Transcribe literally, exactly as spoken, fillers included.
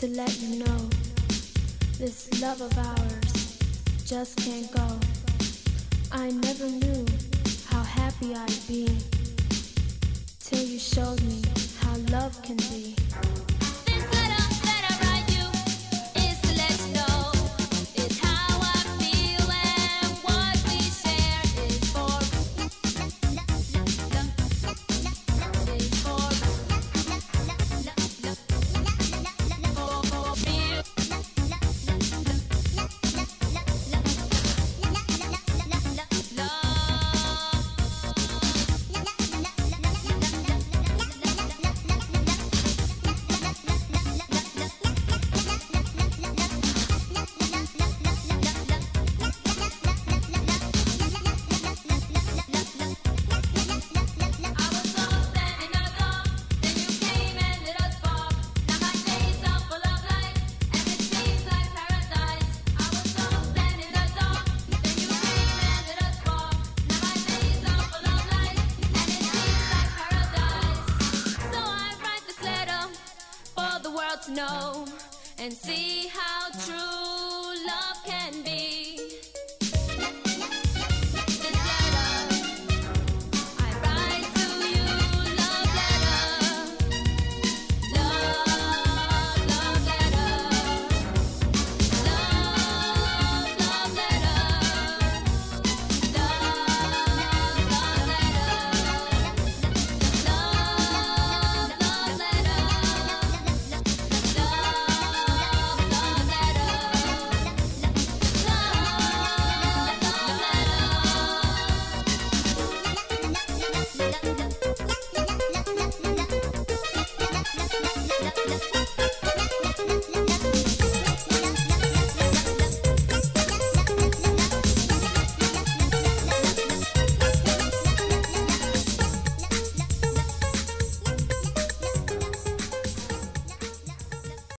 to let you know this love of ours just can't go. I never knew how happy I'd be till you showed me how love can be. Know and see how true